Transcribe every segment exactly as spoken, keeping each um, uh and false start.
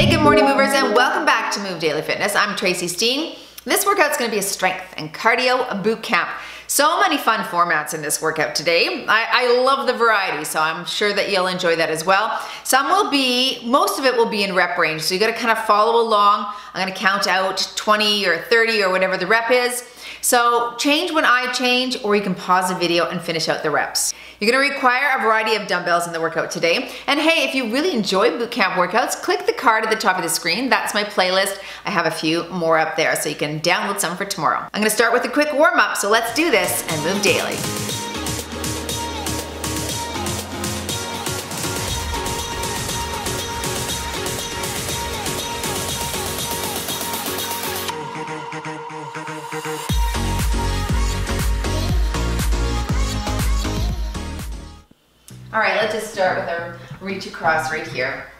Hey, good morning movers, and welcome back to Move Daily Fitness. I'm Tracy Steen. This workout's gonna be a strength and cardio boot camp. So many fun formats in this workout today. I, I love the variety, so I'm sure that you'll enjoy that as well. Some will be, most of it will be in rep range, so you gotta kind of follow along. I'm gonna count out twenty or thirty or whatever the rep is. So change when I change, or you can pause the video and finish out the reps. You're gonna require a variety of dumbbells in the workout today. And hey, if you really enjoy bootcamp workouts, click the card at the top of the screen. That's my playlist. I have a few more up there, so you can download some for tomorrow. I'm gonna start with a quick warm up, so let's do this and move daily. All right, let's just start with a reach across right here.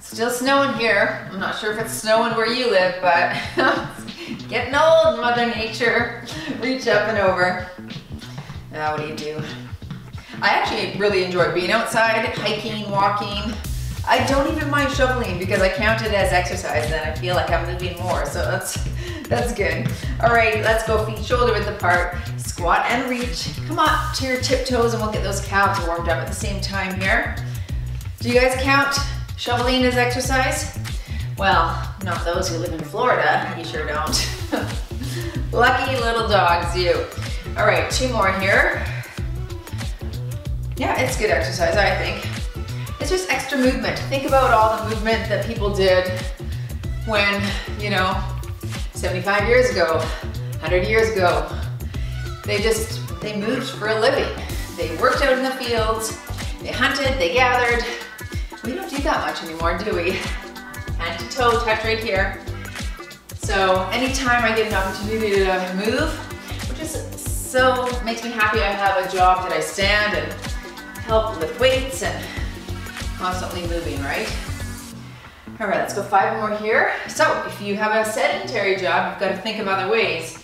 Still snowing here. I'm not sure if it's snowing where you live, but getting old, Mother Nature. Reach up and over. Now, what do you do? I actually really enjoy being outside, hiking, walking. I don't even mind shoveling because I count it as exercise and I feel like I'm moving more, so that's that's good. All right, let's go feet shoulder width apart. Squat and reach. Come up to your tiptoes and we'll get those calves warmed up at the same time here. Do you guys count shoveling as exercise? Well, not those who live in Florida, you sure don't. Lucky little dogs, you. All right, two more here. Yeah, it's good exercise, I think. It's just extra movement. Think about all the movement that people did when, you know, seventy-five years ago, one hundred years ago. They just, they moved for a living. They worked out in the fields, they hunted, they gathered. We don't do that much anymore, do we? Hand to toe touch right here. So anytime I get an opportunity to move, which is so, makes me happy. I have a job that I stand and help lift weights and constantly moving, right? All right, let's go five more here. So if you have a sedentary job, you've got to think of other ways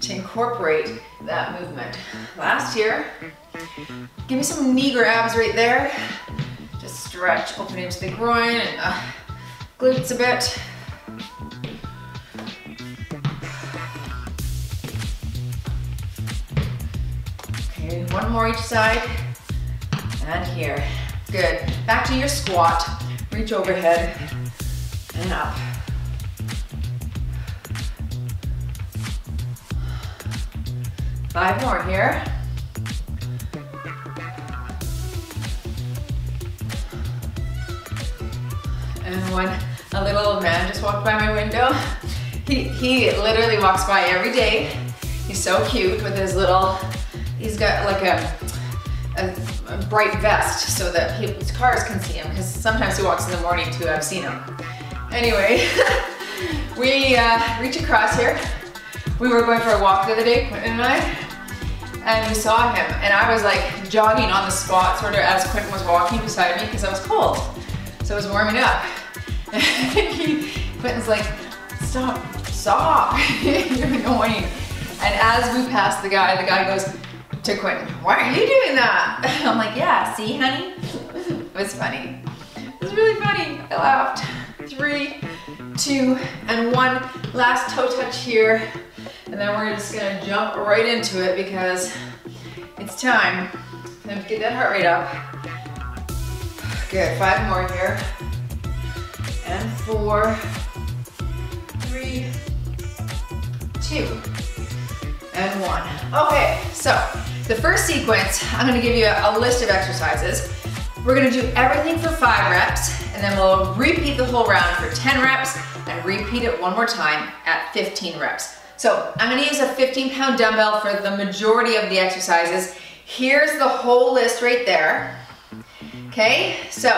to incorporate that movement. Last year, give me some knee grabs right there. Just stretch, open into the groin and uh, glutes a bit. Okay, one more each side. And here, good. Back to your squat, reach overhead and up. Five more here. And one, a little old man just walked by my window. He, he literally walks by every day. He's so cute with his little, he's got like a, a, a bright vest so that he, his cars can see him, because sometimes he walks in the morning too, I've seen him. Anyway, we uh, reach across here. We were going for a walk the other day, Quentin and I, and we saw him, and I was like jogging on the spot sort of as Quentin was walking beside me because I was cold, so I was warming up. he, Quentin's like, stop, stop, you're annoying. And as we passed the guy, the guy goes to Quentin, why are you doing that? I'm like, yeah, see honey? It was funny. It was really funny. I laughed. Three, two, and one. Last toe touch here. And then we're just gonna jump right into it because it's time for them to get that heart rate up. Good, five more here. And four, three, two, and one. Okay, so the first sequence, I'm gonna give you a, a list of exercises. We're gonna do everything for five reps, and then we'll repeat the whole round for ten reps, and repeat it one more time at fifteen reps. So I'm gonna use a fifteen pound dumbbell for the majority of the exercises. Here's the whole list right there. Okay, so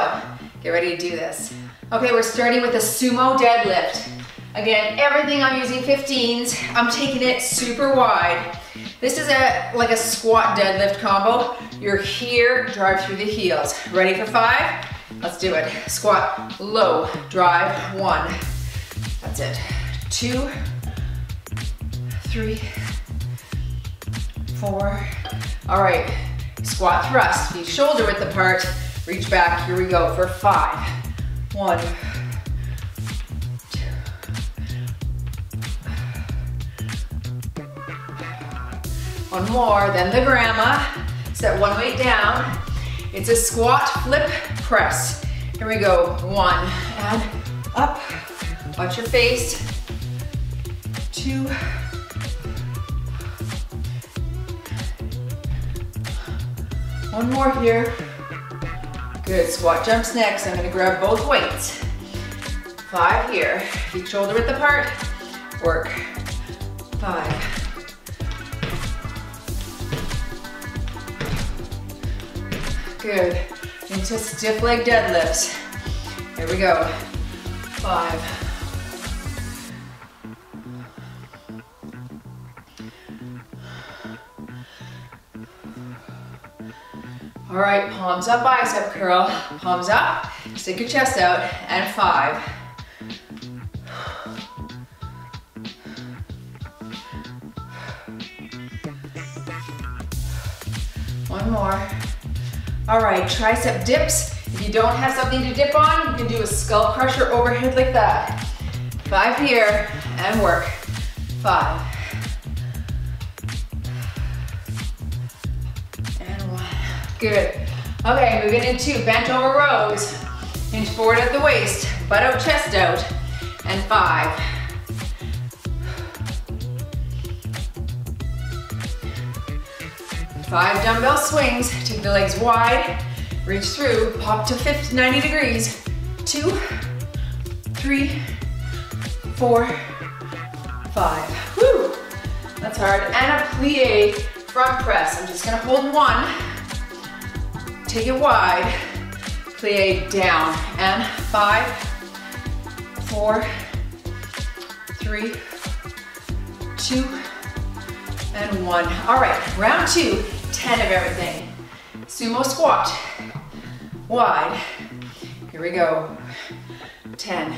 get ready to do this. Okay, we're starting with a sumo deadlift. Again, everything I'm using fifteens, I'm taking it super wide. This is a like a squat deadlift combo. You're here, drive through the heels. Ready for five? Let's do it. Squat, low, drive, one. That's it. Two, three, four. All right, squat thrust, feet shoulder width apart, Reach back, here we go for five. One, two. One more, then the grandma. Set one weight down. It's a squat, flip, press. Here we go, one, and up. Watch your face. Two. One more here. Good, squat jumps next. I'm gonna grab both weights. Five here, keep shoulder width apart. Work, five. Good, into stiff leg deadlift. Here we go, five. All right, palms up, bicep curl. Palms up, stick your chest out, and five. One more. All right, tricep dips. If you don't have something to dip on, you can do a skull crusher overhead like that. Five here, and work. Five. Good. Okay, moving into bent over rows. Hinge forward at the waist, butt out, chest out, and five. Five dumbbell swings, take the legs wide, reach through, pop to ninety degrees. Two, three, four, five. Woo! That's hard. And a plie front press. I'm just gonna hold one. Take it wide, plie down, and five, four, three, two, and one. All right, round two, ten of everything. Sumo squat, wide. Here we go, ten.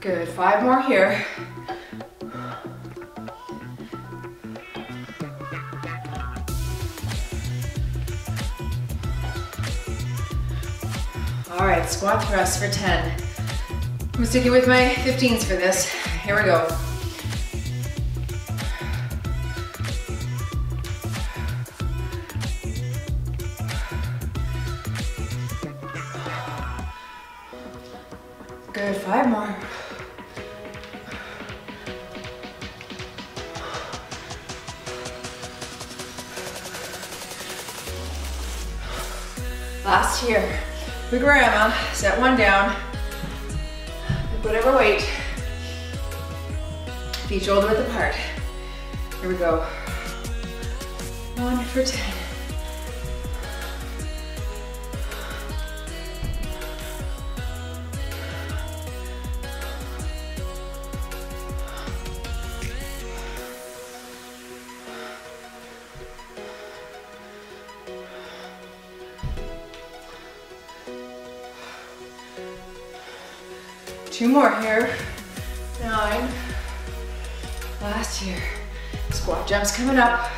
Good, five more here. All right, squat thrust for ten. I'm sticking with my fifteens for this. Here we go. Good, five more. Last here. The grandma, set one down, whatever weight, feet shoulder width apart. Here we go, one for ten. Two more here, nine, last here. Squat jumps coming up.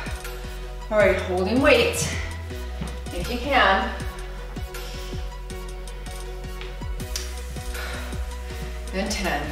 All right, holding weight, if you can. And ten.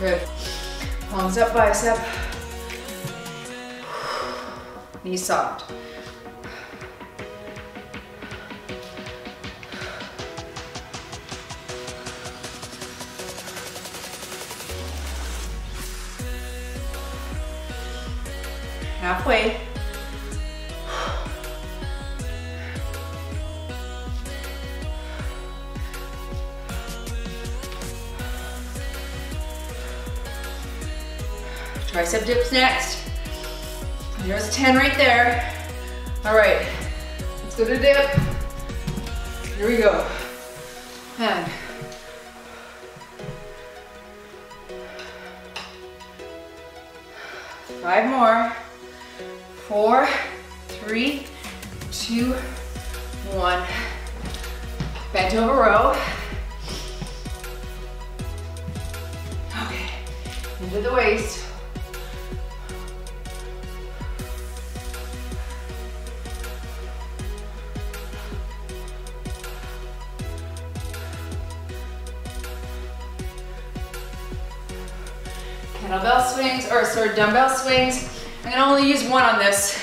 Good. Palms up, bicep. Knees soft. Halfway. Tricep dips next. There's ten right there. All right, let's go to dip. Here we go. And five more. Four, three, two, one. Bent over row. Okay, into the waist. Kettlebell swings, or sorry, dumbbell swings. I'm gonna only use one on this.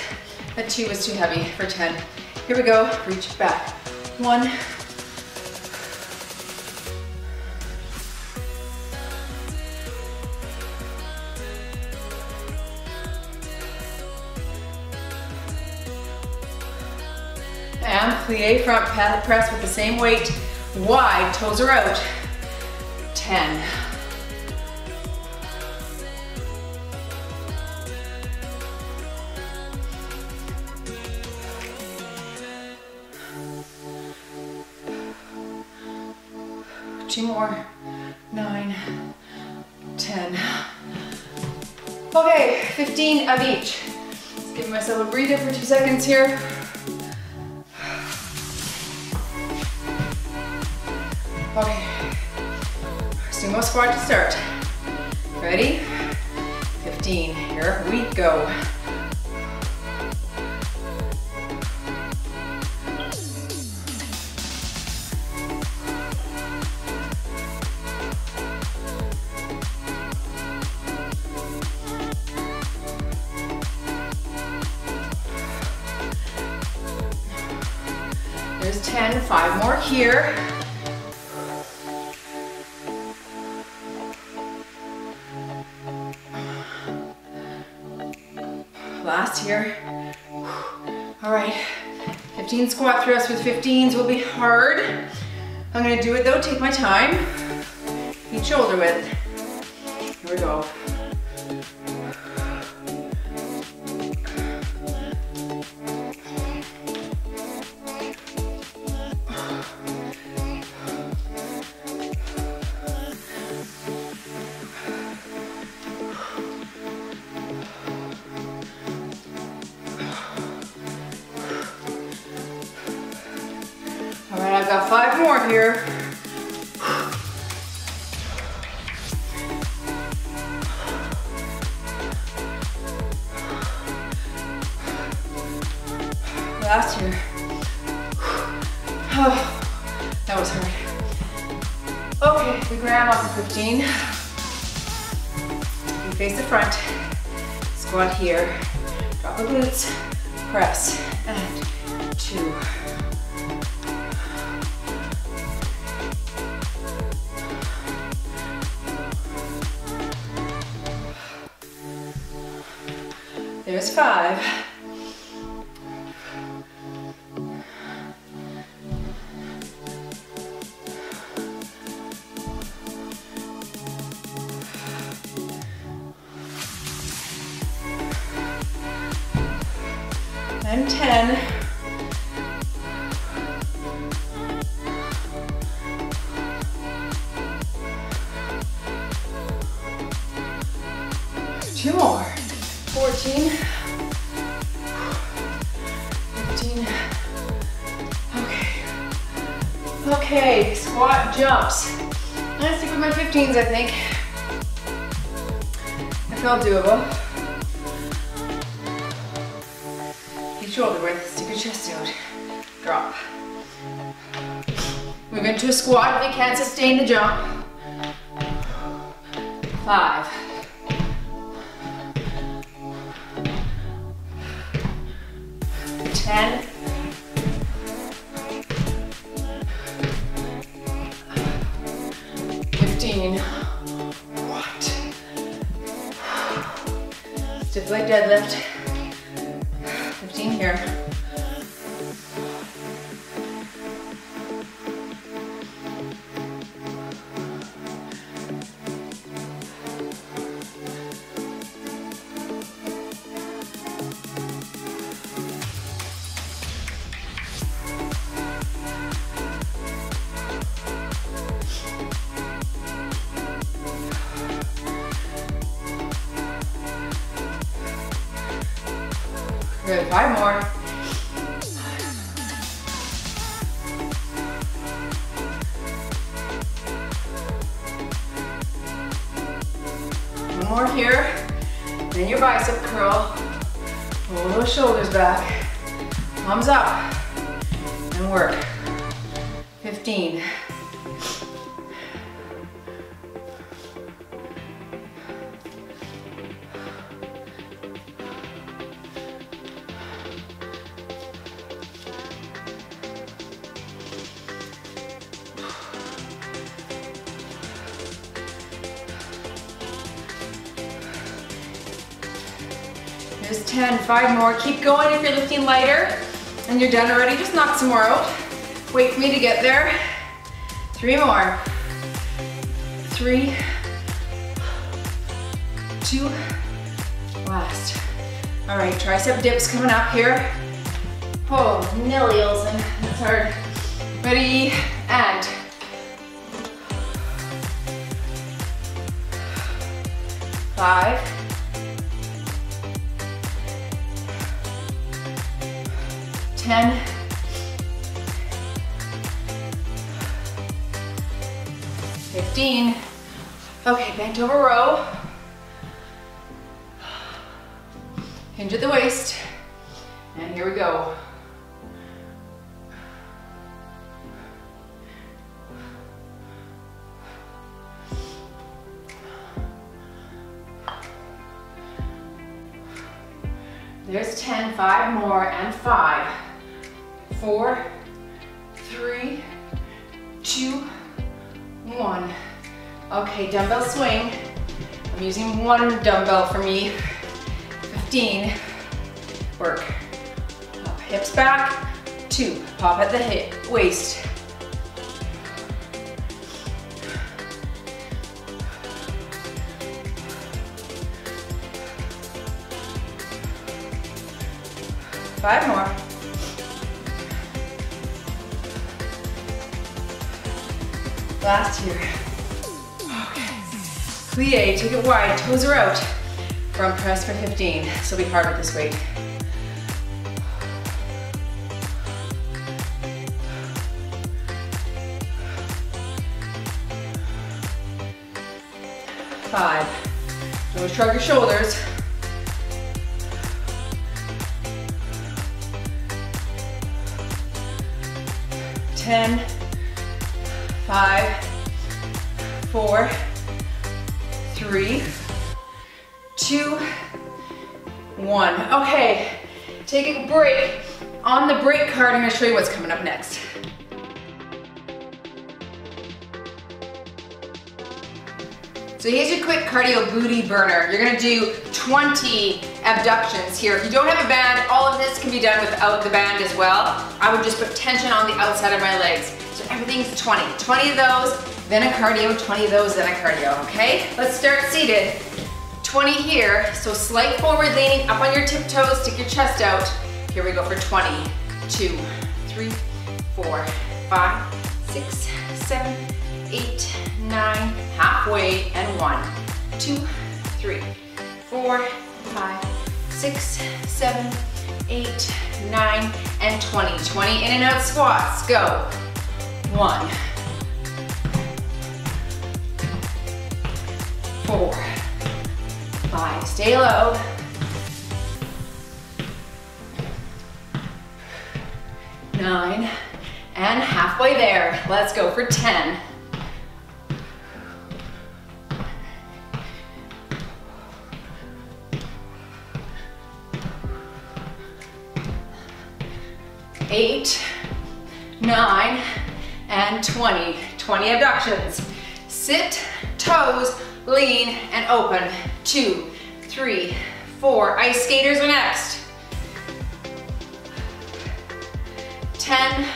A two is too heavy for ten. Here we go, reach back. One. And plie, front press with the same weight. Wide, toes are out. ten. Two more, nine, ten. Okay, fifteen of each. Just giving myself a breather for two seconds here. Okay, sumo squat to start. Ready? fifteen, here we go. There's ten, five more here. Last here. All right, fifteen squat thrusts with fifteens will be hard. I'm gonna do it though, take my time. Each shoulder width. Here we go. Got five more here. Last year. Oh, that was hard. Okay, we grab off the fifteen. We face the front. Squat here. Drop the glutes. Press. And two. There's five. And ten. Two more. fourteen. fifteen. Okay. Okay, squat jumps. I'm gonna stick with my fifteens, I think. I felt doable. Keep shoulder width, stick your chest out. Drop. Move into a squat if you can't sustain the jump. Five. ten, fifteen, what? Stiff leg deadlift, fifteen here. Good, five more. One more here, then your bicep curl, pull those shoulders back, thumbs up, and work. fifteen. There's ten, five more. Keep going if you're lifting lighter and you're done already. Just knock some more out. Wait for me to get there. Three more. Three, two, last. All right, tricep dips coming up here. Oh, Nellie Olsen, that's hard. Ready, and. Five. ten. fifteen. Okay, bent over row. Hinge at the waist. And here we go. There's ten, five more, and five, four, three, two, one. Okay, dumbbell swing. I'm using one dumbbell for me. fifteen. Work. Up, hips back. Two. Pop at the hip, waist. Five more. Last here. Okay. Plie, take it wide, toes are out. Front press for fifteen. This will be hard with this weight. Five. Don't shrug your shoulders. ten. Five, four, three, two, one. Okay, take a break. On the break card, I'm gonna show you what's coming up next. So here's your quick cardio booty burner. You're gonna do twenty abductions here. If you don't have a band, all of this can be done without the band as well. I would just put tension on the outside of my legs. So everything's twenty. twenty of those, then a cardio, twenty of those, then a cardio, okay? Let's start seated. twenty here, so slight forward leaning, up on your tiptoes, stick your chest out. Here we go for twenty. two, three, four, five, six, seven, eight, nine, halfway, and one. two, three, four, five, six, seven, eight, nine, and twenty. twenty in and out squats, go. One, four, five, stay low. Nine, and halfway there. Let's go for ten. Eight, nine, and twenty. twenty abductions. Sit, toes, lean, and open. Two, three, four. Ice skaters are next. ten.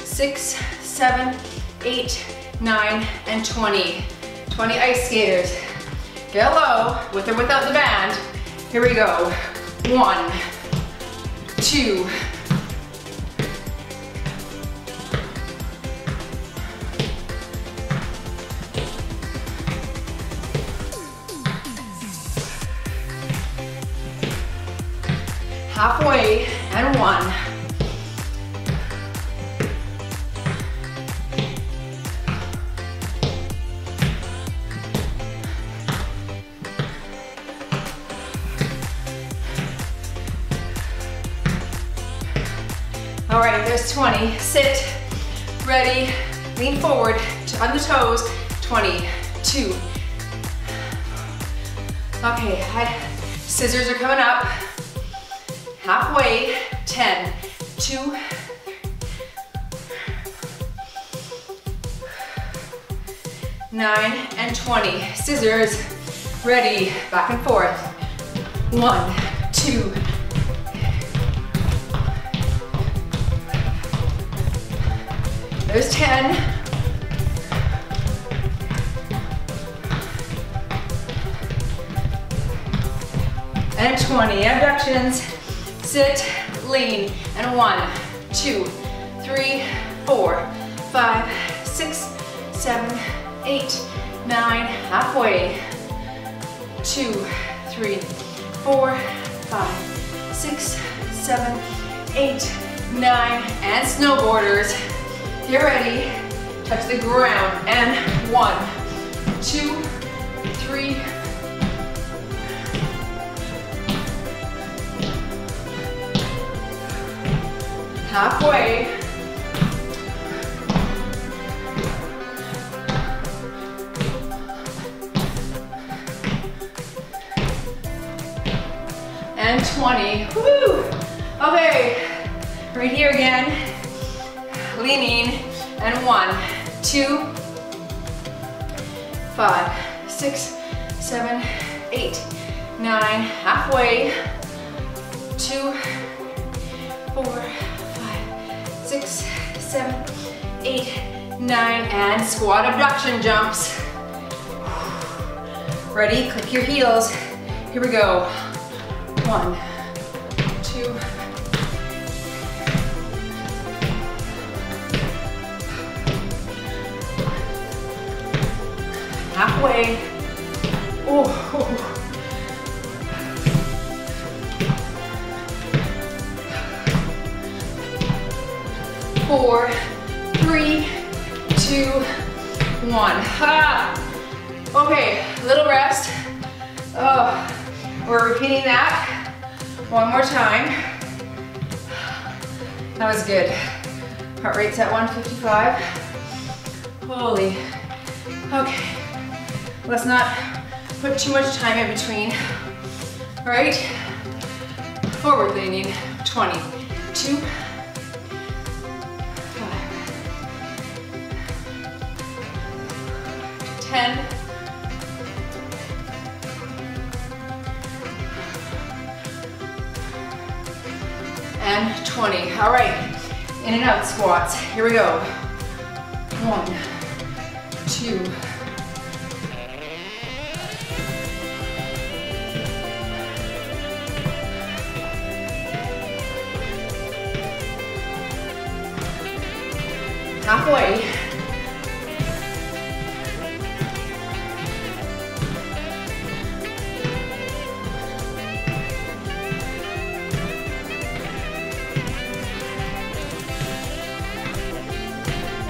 six, seven, eight, nine, and twenty. twenty ice skaters. Get low, with or without the band. Here we go. One, two, halfway and one. All right, there's twenty. Sit, ready, lean forward on the toes, twenty, two. Okay, I, scissors are coming up. Halfway, ten, two. nine and twenty, scissors, ready, back and forth. one, two, there's ten. And twenty, abductions. Sit, lean, and one, two, three, four, five, six, seven, eight, nine, halfway. two, three, four, five, six, seven, eight, nine, and snowboarders. You're ready, touch the ground, and one, two, three, halfway, and twenty, woo! Okay, right here again. Leaning, and one, two, five, six, seven, eight, nine, halfway, two, four, five, six, seven, eight, nine, and squat abduction jumps. Ready, click your heels. Here we go. One, two, halfway. Oh, four, three, two, one. Ha! Okay, little rest. Oh, we're repeating that one more time. That was good. Heart rate's at one fifty-five. Holy. Okay. Let's not put too much time in between. All right, forward leaning, twenty, two, five, ten, and twenty. All right, in and out squats. Here we go. One, two, halfway.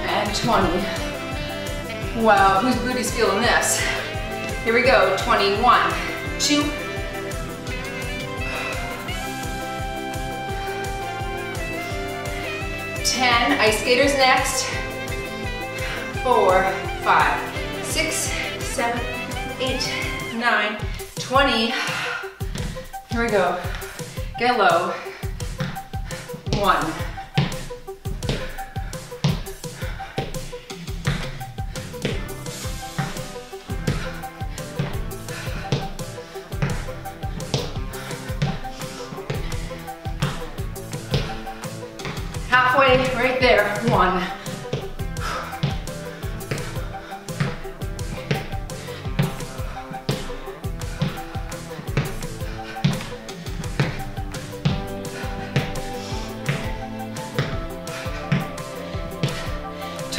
And twenty. Wow, whose booty's feeling this? Here we go, twenty-one, two, ten, ice skaters next. Four, five, six, seven, eight, nine, twenty. Here we go. Get low. One. Halfway, right there, one.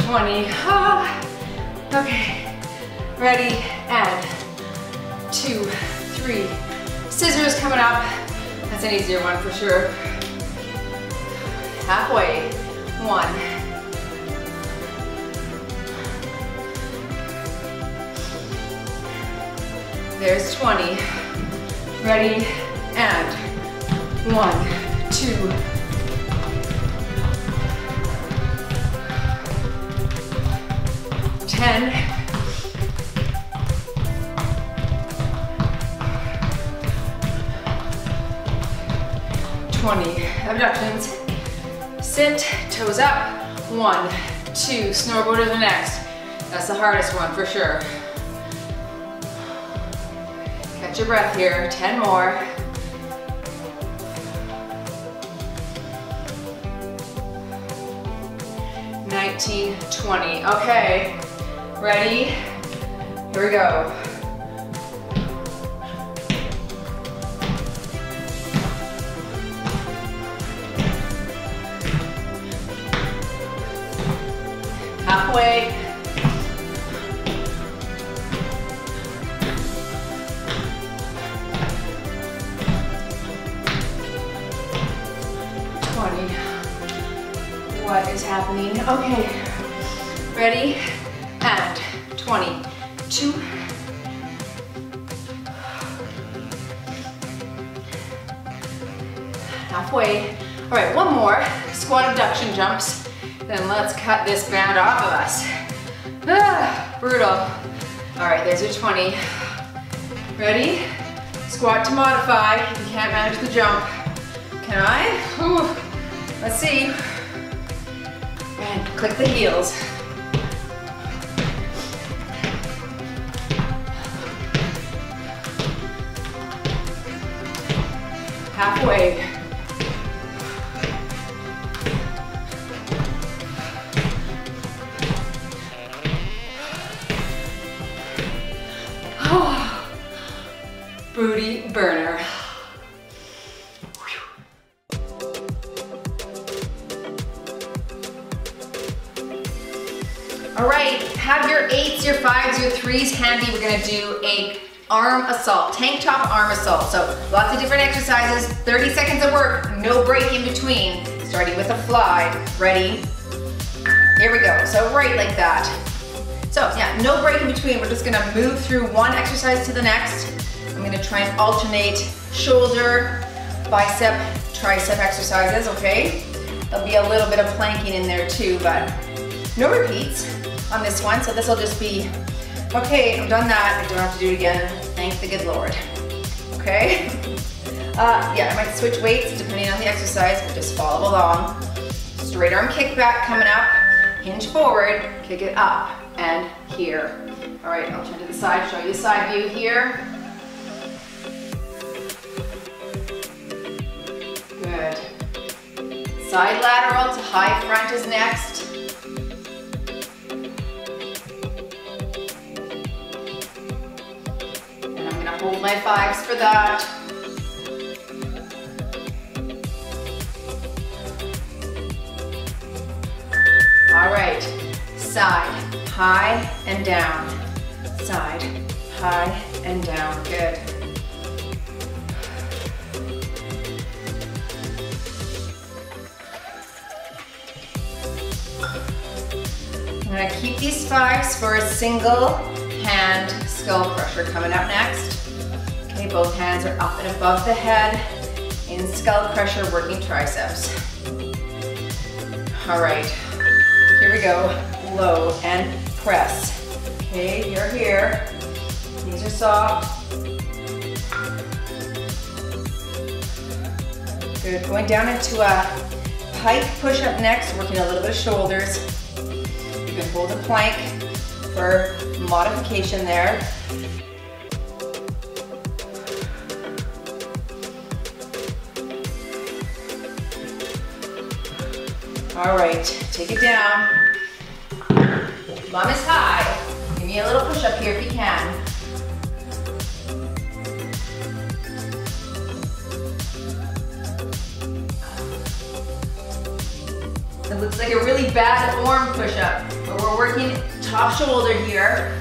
twenty, ah. Okay, ready, and two, three. Scissors coming up, It's an easier one for sure. Halfway, one. There's twenty. Ready, and one, two. ten. twenty, abductions. Sit, toes up, one, two, snowboard to the next. That's the hardest one for sure. Catch your breath here, ten more. nineteen, twenty, okay. Ready? Here we go. Halfway. twenty. What is happening? Okay. Ready? And twenty. Two. Halfway. All right, one more. Squat abduction jumps. Then let's cut this band off of us. Ah, brutal. All right, there's your twenty. Ready? Squat to modify. You can't manage the jump. Can I? Ooh. Let's see. And click the heels. Halfway. Booty burner. All right, have your eights, your fives, your threes handy. We're gonna do a arm assault, tank top arm assault. So lots of different exercises, thirty seconds of work, no break in between, starting with a fly. Ready? Here we go, so right like that. So yeah, no break in between. We're just gonna move through one exercise to the next. I'm gonna try and alternate shoulder, bicep, tricep exercises, okay? There'll be a little bit of planking in there too, but no repeats on this one, so this'll just be, okay, I've done that, I don't have to do it again, thank the good Lord, okay? Uh, yeah, I might switch weights depending on the exercise, but just follow along. Straight arm kickback coming up, hinge forward, kick it up, and here. All right, I'll turn to the side, show you side view here. Good. Side lateral to high front is next. And I'm going to hold my fives for that. All right. Side, high, and down. Side, high, and down. Good. I'm gonna keep these fives for a single hand skull crusher coming up next. Okay, both hands are up and above the head in skull crusher, working triceps. All right, here we go. Low and press. Okay, you're here. Knees are soft. Good, going down into a pike push up next, working a little bit of shoulders. You can hold a plank for modification there. All right, take it down. Mom is high. Give me a little push up here if you can. It looks like a really bad arm push-up, but we're working top shoulder here.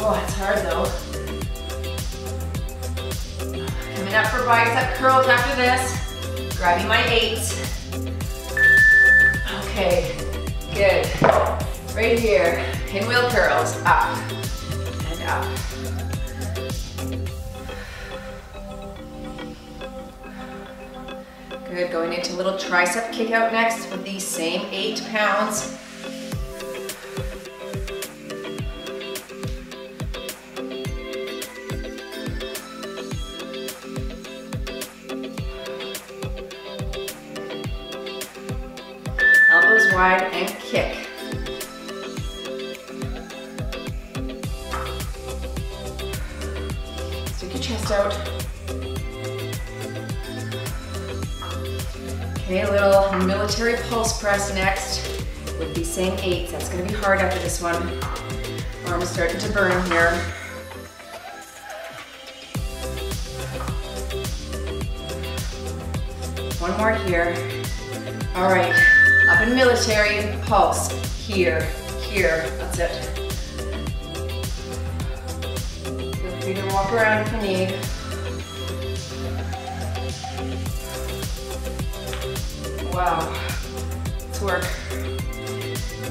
Oh, it's hard though. for bicep curls after this. Grabbing my eight. Okay, good. Right here, pinwheel curls, up and up. Good, going into a little tricep kick out next with these same eight pounds. Elbows wide and kick. Stick your chest out. Okay, a little military pulse press next with these same eights. That's gonna be hard after this one. Arms starting to burn here. One more here. All right, up in military pulse. Here, here, that's it. Feel free to walk around if you need. Wow, let's work.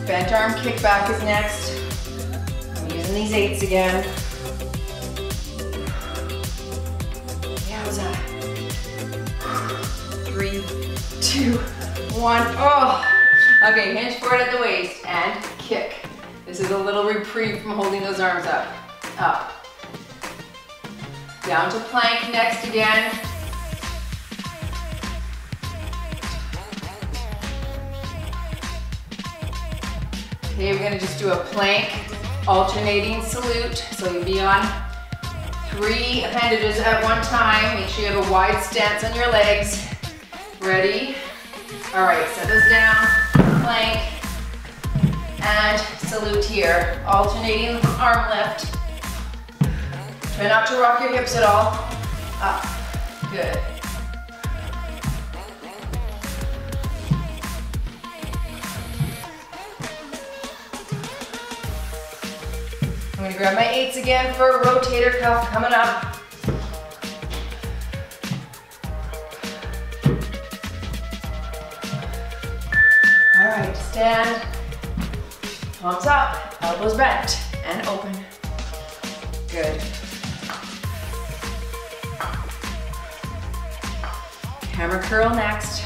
Bent arm kickback is next. I'm using these eights again. Yowza. Three, two, one. Oh, okay, hinge forward at the waist and kick. This is a little reprieve from holding those arms up. Up. Down to plank next again. Okay, we're gonna just do a plank, alternating salute. So you'll be on three appendages at one time. Make sure you have a wide stance on your legs. Ready? All right, set those down, plank, and salute here. Alternating arm lift. Try not to rock your hips at all. Up, good. I'm gonna grab my eights again for a rotator cuff coming up. All right, stand, palms up, elbows bent, and open. Good. Hammer curl next.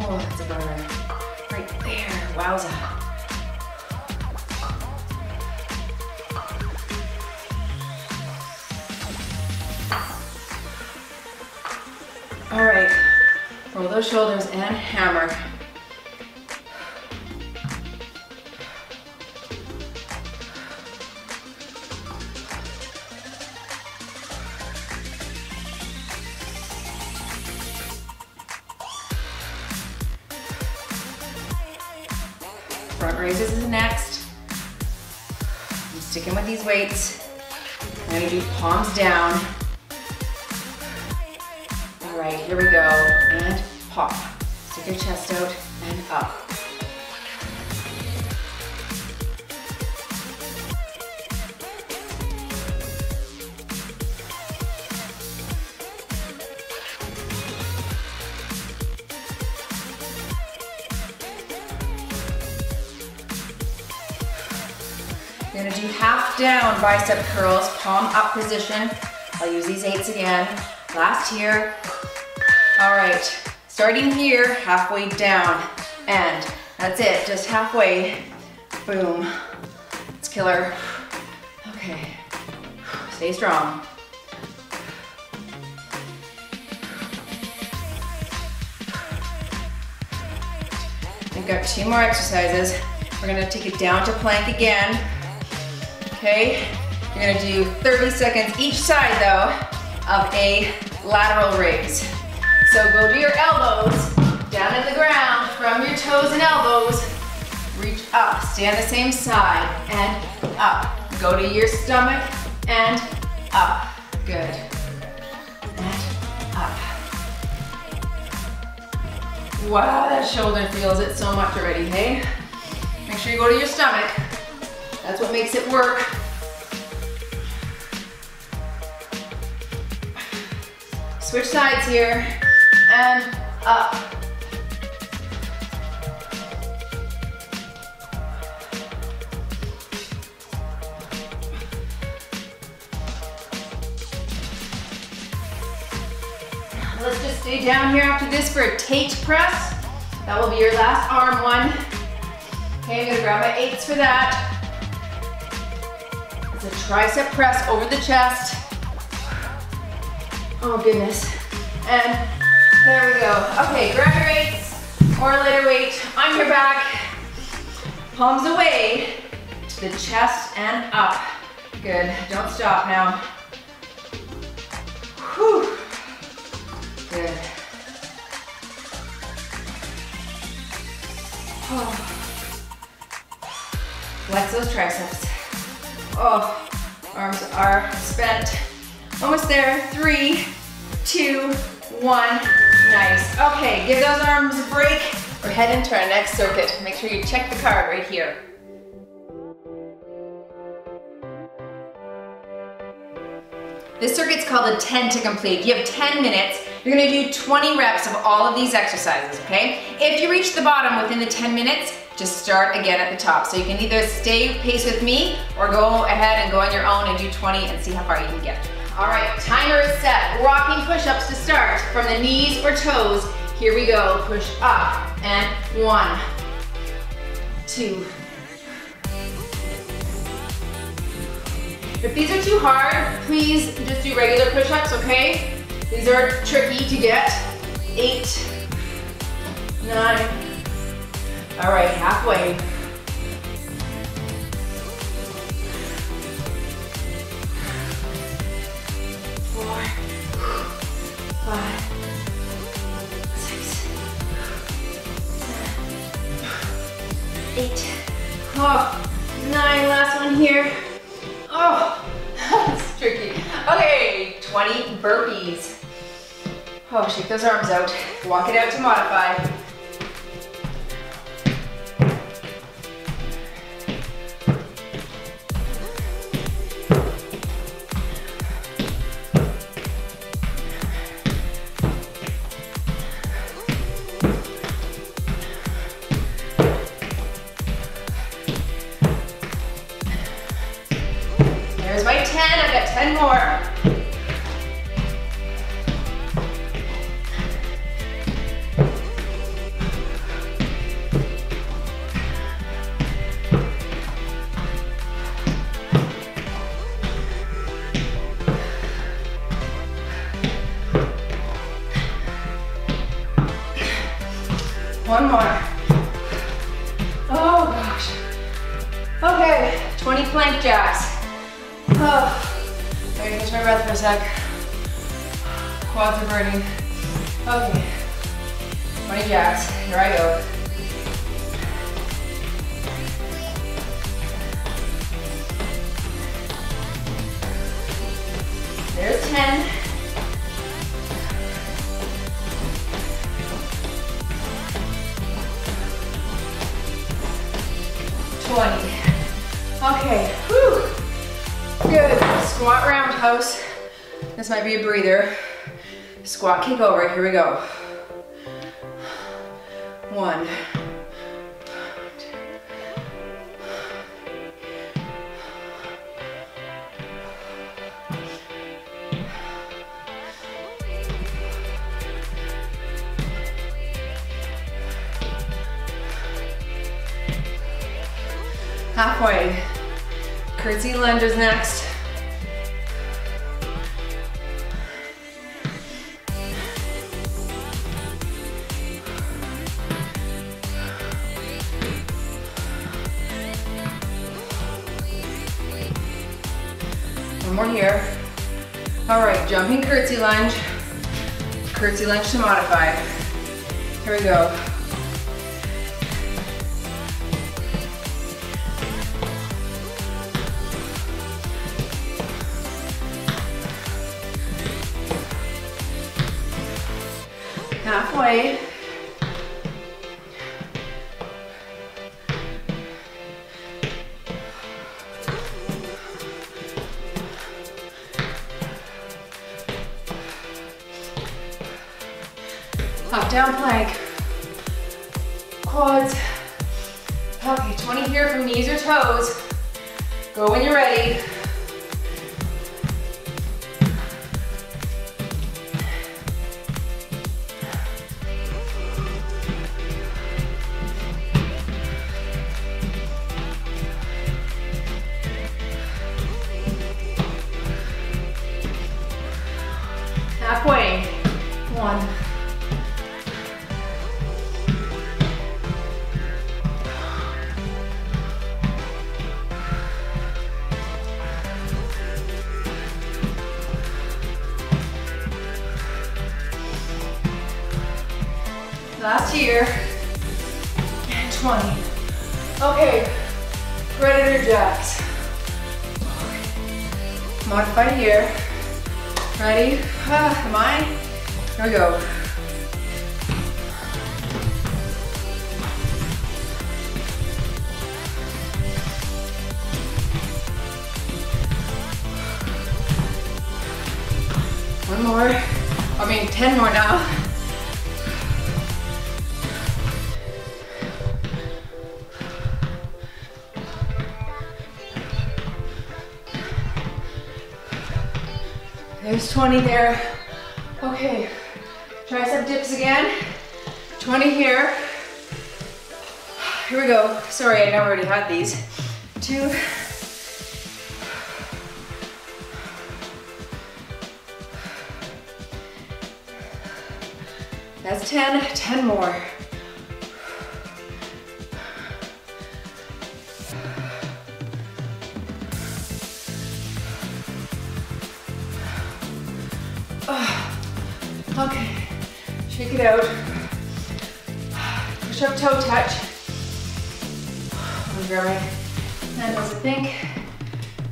Oh, that's a burner. Right there, wowza. All right, roll those shoulders and hammer. Front raises is next. I'm sticking with these weights. I'm gonna do palms down. Right, here we go, and pop. Stick your chest out and up. You're gonna do half down bicep curls, palm up position. I'll use these eights again. Last here. All right, starting here, halfway down, and that's it, just halfway, boom. It's killer. Okay, stay strong. We've got two more exercises. We're gonna take it down to plank again, okay? You're gonna do thirty seconds each side though of a lateral raise. So go to your elbows, down in the ground, from your toes and elbows, reach up, stay on the same side, and up. Go to your stomach, and up. Good. And up. Wow, that shoulder feels it so much already, hey? Make sure you go to your stomach. That's what makes it work. Switch sides here, and up. Let's just stay down here after this for a Tate press. That will be your last arm one. Okay, I'm gonna grab my eights for that. It's a tricep press over the chest. Oh goodness. And there we go. Okay, grab your weights or lighter weight on your back. Palms away to the chest and up. Good, don't stop now. Whew. Good. Oh. Flex those triceps. Oh, arms are spent. Almost there, three, two, one, nice. Okay, give those arms a break. We're heading to our next circuit. Make sure you check the card right here. This circuit's called a ten to complete. You have ten minutes. You're gonna do twenty reps of all of these exercises, okay? If you reach the bottom within the ten minutes, just start again at the top. So you can either stay pace with me or go ahead and go on your own and do twenty and see how far you can get. All right, timer is set. Rocking push-ups to start from the knees or toes. Here we go, push up, and one, two. If these are too hard, please just do regular push-ups, okay? These are tricky to get. Eight, nine, all right, halfway. Four, five, six, seven, eight, oh, nine, last one here. Oh, that's tricky. Okay, twenty burpees. Oh, shake those arms out. Walk it out to modify. One more. Oh gosh. Okay, twenty plank jacks. Oh, I'm gonna catch my breath for a sec. Quads are burning. Okay, twenty jacks. Here I go. There's ten. twenty. Okay, whew. Good. Squat roundhouse. This might be a breather. Squat kick over. Here we go. One. Halfway. Curtsy lunges next. One more here. All right, jumping curtsy lunge. Curtsy lunge to modify. Here we go. Halfway. up, down plank, quads. Okay, twenty here from knees or toes. Go when you're ready. Halfway, one. Last year, and twenty. Okay, right on your jacks. Okay. Modify here. Ready? Uh, am I? Here we go. One more. I mean, ten more now. There's twenty there. Okay, tricep dips again. twenty here. Here we go. Sorry, I know I already had these. Two. That's ten. ten more. Okay, shake it out. Push up, toe touch. I'm grabbing handles, I think.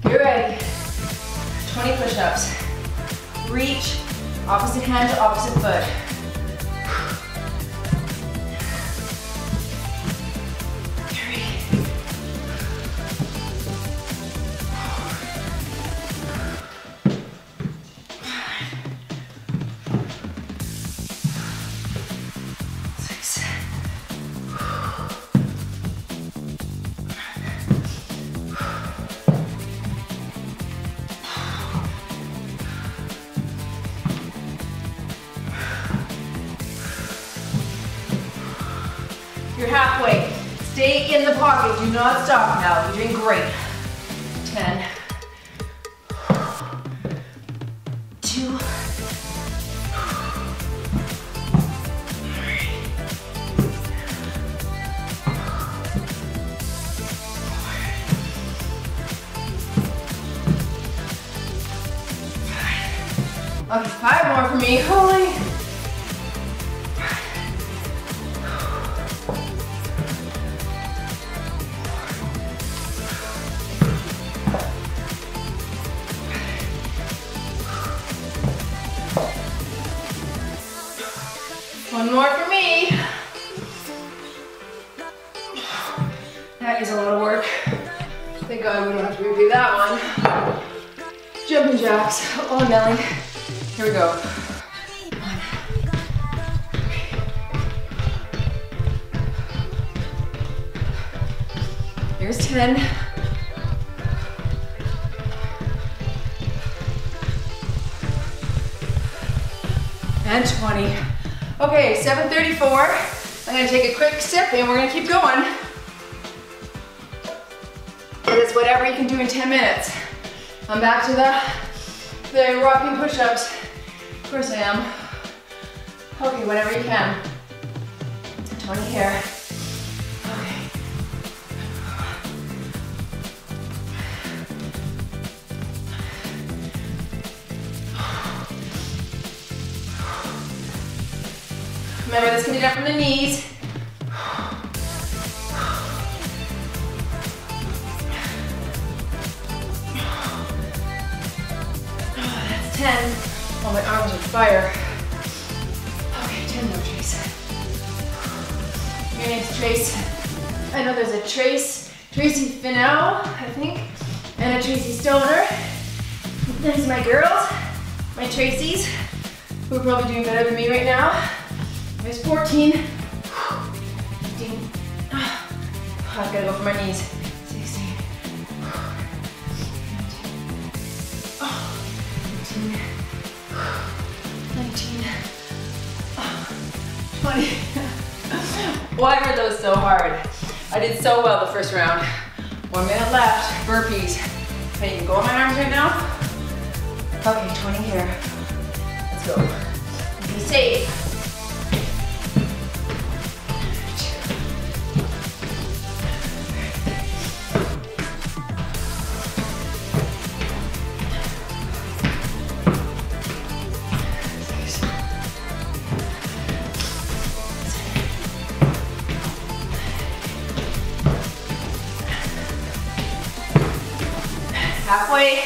Get ready. twenty push-ups. Reach, opposite hand to opposite foot. You're halfway. Stay in the pocket. Do not stop now. You're doing great. ten. two. Five. Okay, five more for me. Holy. One more for me. That is a lot of work. Thank God we don't have to redo that one. Jumping jacks. Oh, Nelly. Here we go. One. Here's ten. And twenty. Okay, seven thirty-four. I'm gonna take a quick sip and we're gonna keep going. It is whatever you can do in ten minutes. I'm back to the, the rocking push-ups. Of course I am. Okay, whatever you can. twenty here. Remember, this can be done from the knees. That's ten. Oh, my arms are on fire. Okay, ten more, Trace. Your name's Trace. I know there's a Trace, Tracy Finnow, I think, and a Tracy Stoner. There's my girls, my Tracies, who are probably doing better than me right now. There's fourteen. fifteen. I've got to go for my knees. sixteen. seventeen. eighteen. nineteen. twenty. Why were those so hard? I did so well the first round. One minute left. Burpees. So you can go on my arms right now. Okay, twenty here. Let's go. Be safe. Halfway.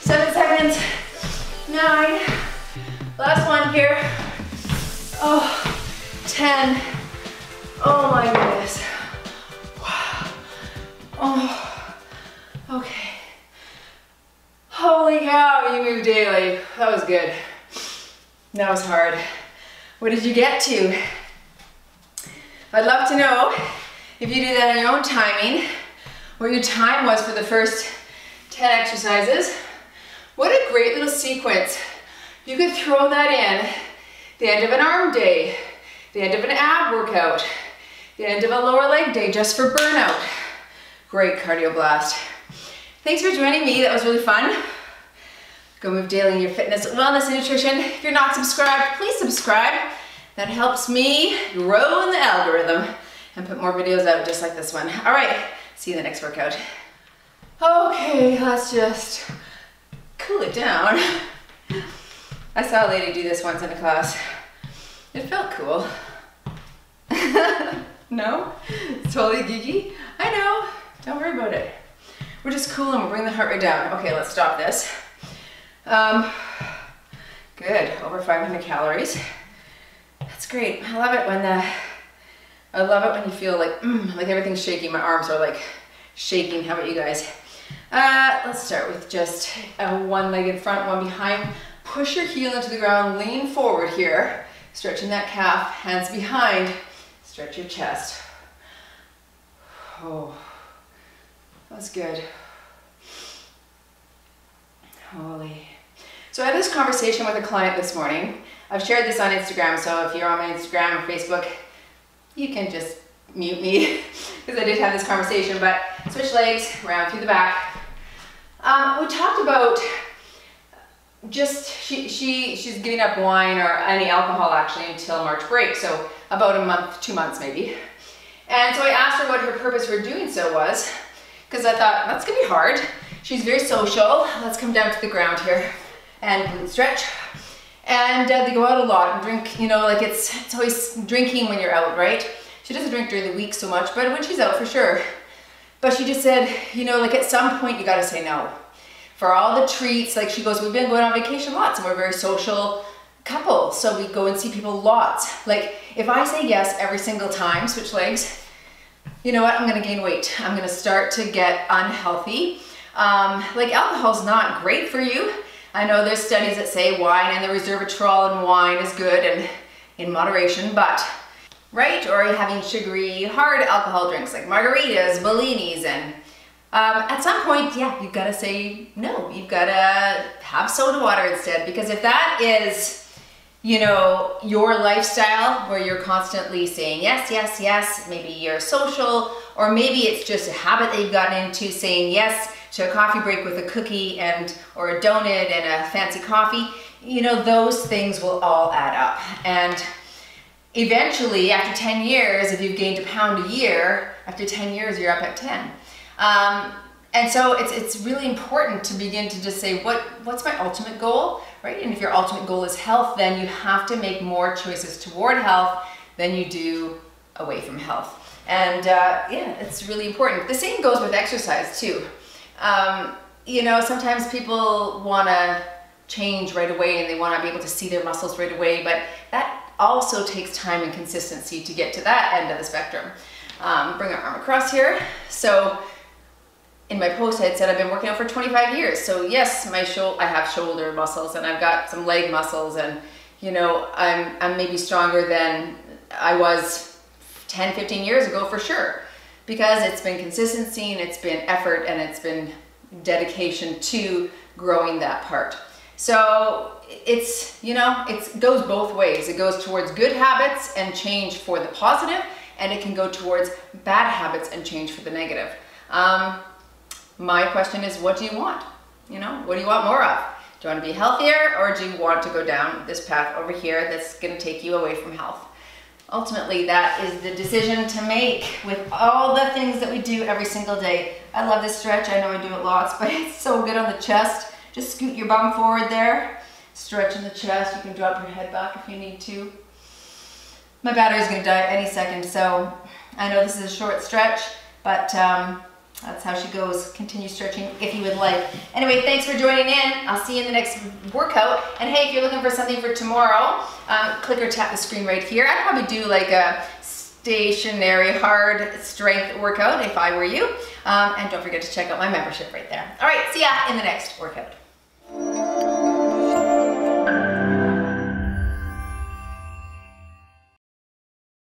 Seven seconds. Nine. Last one here. Oh, ten. Oh my goodness. Wow. Oh, okay. Holy cow, you moved daily. That was good. That was hard. What did you get to? I'd love to know if you did that on your own timing, what your time was for the first ten exercises. What a great little sequence. You could throw that in the end of an arm day, the end of an ab workout, the end of a lower leg day just for burnout. Great cardio blast. Thanks for joining me, that was really fun. Go Move Daily in your fitness, wellness, and nutrition. If you're not subscribed, please subscribe. That helps me grow in the algorithm and put more videos out just like this one. All right, see you in the next workout. Okay, let's just cool it down. I saw a lady do this once in a class. It felt cool. No? It's totally geeky? I know. Don't worry about it. We're just cool and we'll bring the heart rate down. Okay, let's stop this. Um, good. Over five hundred calories. That's great. I love it when the... I love it when you feel like, mm, like everything's shaking. My arms are like shaking. How about you guys? Uh, let's start with just a one leg in front, one behind. Push your heel into the ground, lean forward here, stretching that calf, hands behind, stretch your chest. Oh, that was good. Holy. So I had this conversation with a client this morning. I've shared this on Instagram, so if you're on my Instagram or Facebook, you can just mute me because I did have this conversation, but switch legs, round through the back. Um, we talked about just she she she's giving up wine or any alcohol actually until March break, so about a month, two months maybe. And so I asked her what her purpose for doing so was, because I thought that's gonna be hard. She's very social. Let's come down to the ground here and stretch. And uh, they go out a lot and drink. You know, like it's it's always drinking when you're out, right? She doesn't drink during the week so much, but when she's out for sure. But she just said, you know, like at some point you gotta say no. For all the treats, like she goes, we've been going on vacation lots and we're a very social couple, so we go and see people lots. Like if I say yes every single time, switch legs, you know what, I'm gonna gain weight. I'm gonna start to get unhealthy. Um, like alcohol's not great for you. I know there's studies that say wine and the resveratrol in wine is good and in moderation, but right, or having sugary, hard alcohol drinks like margaritas, bellinis, and Um, at some point, yeah, you've got to say no. You've got to have soda water instead, because if that is, you know, your lifestyle where you're constantly saying yes, yes, yes, maybe you're social, or maybe it's just a habit that you've gotten into, saying yes to a coffee break with a cookie and or a donut and a fancy coffee, you know, those things will all add up. And eventually, after ten years, if you've gained a pound a year, after ten years, you're up at ten. Um, and so it's, it's really important to begin to just say, what, what's my ultimate goal, right? And if your ultimate goal is health, then you have to make more choices toward health than you do away from health. And uh, yeah, it's really important. The same goes with exercise too. Um, you know, sometimes people want to change right away and they want to be able to see their muscles right away, but that also takes time and consistency to get to that end of the spectrum. Um, bring our arm across here. So in my post I had said I've been working out for twenty-five years. So yes, my shoulder, I have shoulder muscles and I've got some leg muscles, and you know, I'm, I'm maybe stronger than I was ten, fifteen years ago for sure, because it's been consistency and it's been effort and it's been dedication to growing that part. So it's, you know, it goes both ways. It goes towards good habits and change for the positive, and it can go towards bad habits and change for the negative. Um, my question is, what do you want? You know, what do you want more of? Do you want to be healthier, or do you want to go down this path over here that's going to take you away from health? Ultimately, that is the decision to make with all the things that we do every single day. I love this stretch. I know I do it lots, but it's so good on the chest. Just scoot your bum forward there, stretching the chest. You can drop your head back if you need to. My battery's gonna die any second, so I know this is a short stretch, but um, that's how she goes. Continue stretching if you would like. Anyway, thanks for joining in. I'll see you in the next workout. And hey, if you're looking for something for tomorrow, um, click or tap the screen right here. I'd probably do like a stationary hard strength workout if I were you. Um, and don't forget to check out my membership right there. All right, see ya in the next workout.